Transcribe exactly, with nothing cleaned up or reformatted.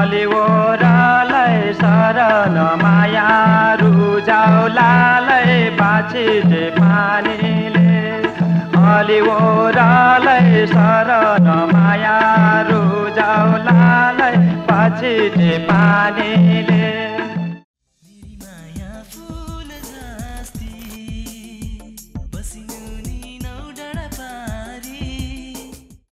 अली वरालाई सरना माया रुझाउलालाई बाछिटे पानीले। अली वरालाई सरना माया रुझाउलालाई बाछिटे पानीले।